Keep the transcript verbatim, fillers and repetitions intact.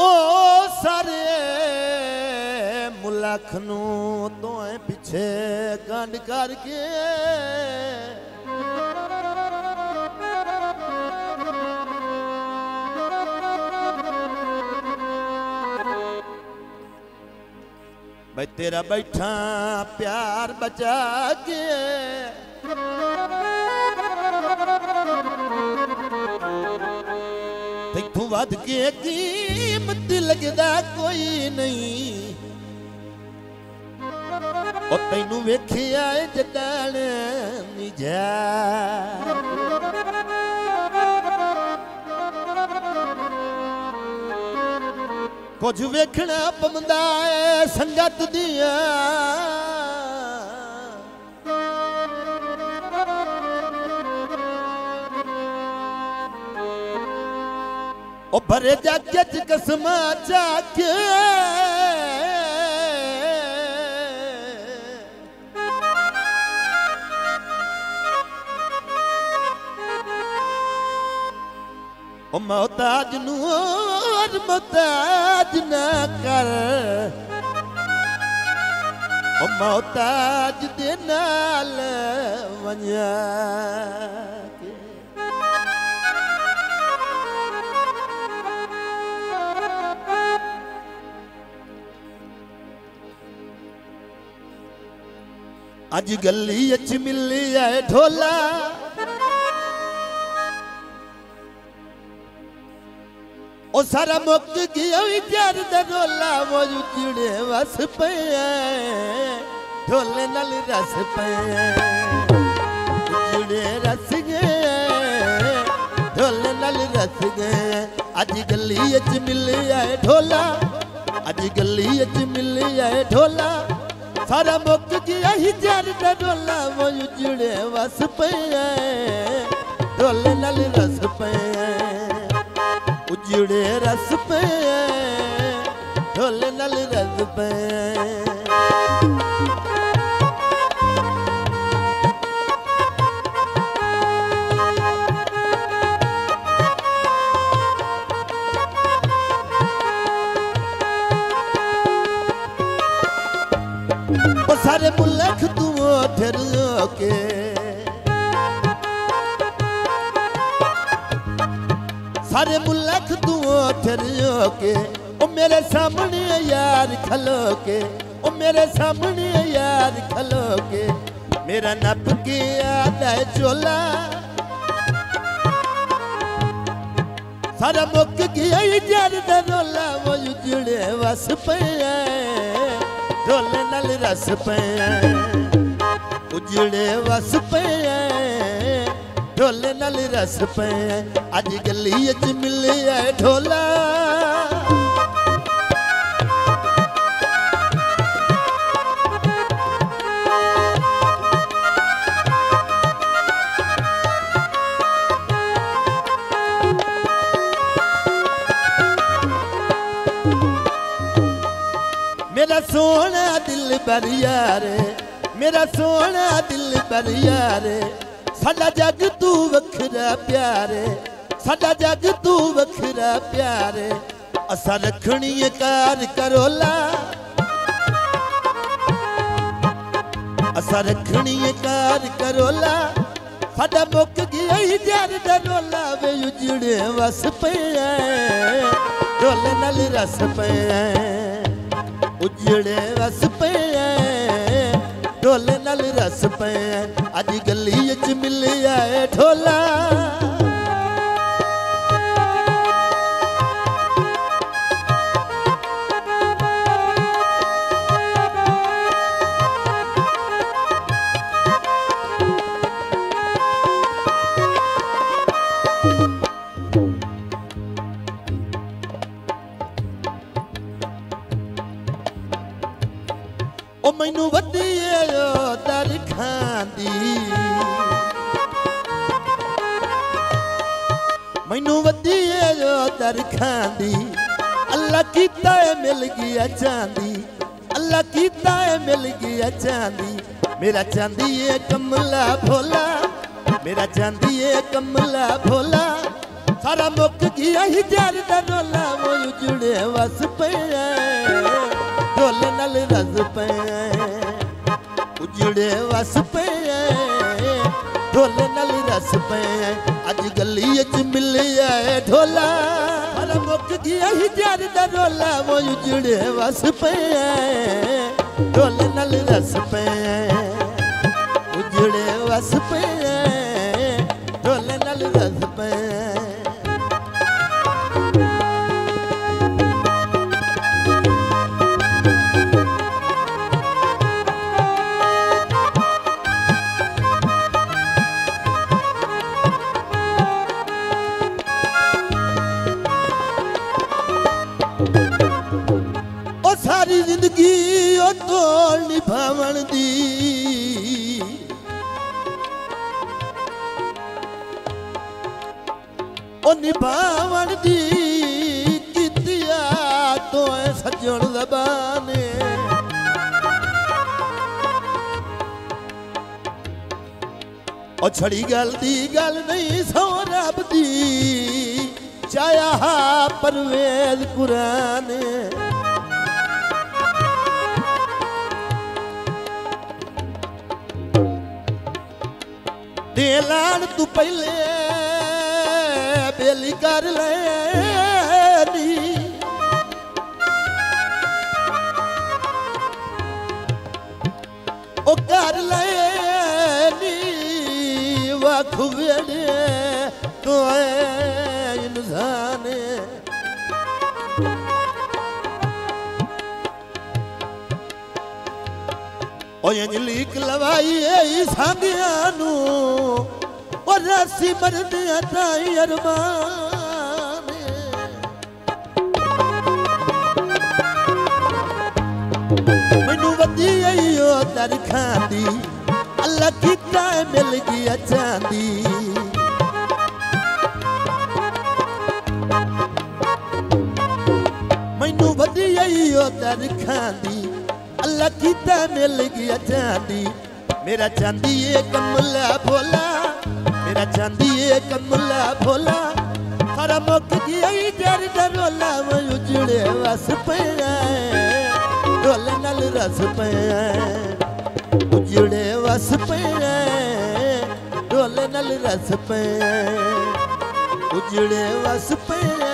ओ सारे मुलख नू तो पिछे गंड करके भाई तेरा बैठा प्यार बचा के तू वध के कीमत लगदा कोई नहीं और तैनू वेखिया जदान निजा कुछ वेखना पवंदा है संगत दिया ओ भरे जाके च कसमा जाके ओ मोहताज नू मोहताज ना कर ओ मोहताज दे नाल वन्या अज गली इच मिलिया ढोला ओ सारा मुक गया प्यार दा ढोला वो जुड़े वस पे ढोले नाल रस पे जुड़े रस गए ढोले नाल रस गए अज गली इच मिलिया ढोला अज गली इच मिलिया ढोला सारा मुक गया ही जार दा ढोला वो जुड़े वस पे ढोले नाल रस पे उजड़े रस पे ढोले नाल रस पे सारे मुलख तू ठर के सारे मुलख तू ठर के ओ मेरे सामने यार खलो के ओ मेरे सामने यार खलो के मेरा नप के आदा चोला सारा मुक गया यार दा रोला वो जुड़े वस पे ढोले नाल रस पे उजड़े वस पे ढोले नाल रस पे अज गली इच मिलिया ढोला मेरा सोना दिल पर यारे मेरा सोना दिल पर यारे साडा जग तू वखरा प्यारे साडा जग तू वखरा प्यारे असा रखनी है कार करोला असा रखनी है कार करोला साडा मुक गया यार दा रोला वे उजड़े वस पे ढोले नाल रस पे उजड़े रस पे ढोले नाल रस पे अज गली इच मिलिया ढोला ओ मैनू वधिए दर खांदी मैनू वधिए दर खांदी अल्लाह कीता है मिल गया चांदी अल्लाह कीता है मिल गया चांदी मेरा चांदी है कमला भोला मेरा चांदी है कमला भोला सारा मुक गया ही जार दा रोला वो जुड़े बस पे ढोल नल रस पे उजड़े बस पे ढोल नल रस पे अज गली इच मिलिया ढोला अरे मुक गया ही प्यार दा रोला वो उजड़े बस पे ढोल नल रस पे उजड़े बस पे ढोल नल रस पे सारी जिंदगी तोड़ निभावन दी ओ निभावन दी कितिया तो सजण ज़बाने ओ छड़ी गल दी गल नहीं सो रब दी चाया परवेज कुरान देलान तू पहले बेली कर लेनी ओ कर लेनी वाखु बेड़े तो इंसान ओ अंजलीक लवाई सांगिया नू और रसी मरने ताई अरमान मैनू वधी ओ दर खांदी अल्लाह की ताए मिल गया चांदी मैनू वधी ओ दर खांदी अल्लाह की ताए मिल गया चांदी मेरा चांदी ये कमला भोला मेरा चांदी ये कमला भोला सारा मुक गया ही प्यार दा रोला वो उजड़े बस पे ढोल नल रस पे उजड़े बस पे ढोल नल रस पे उजड़े बस पे।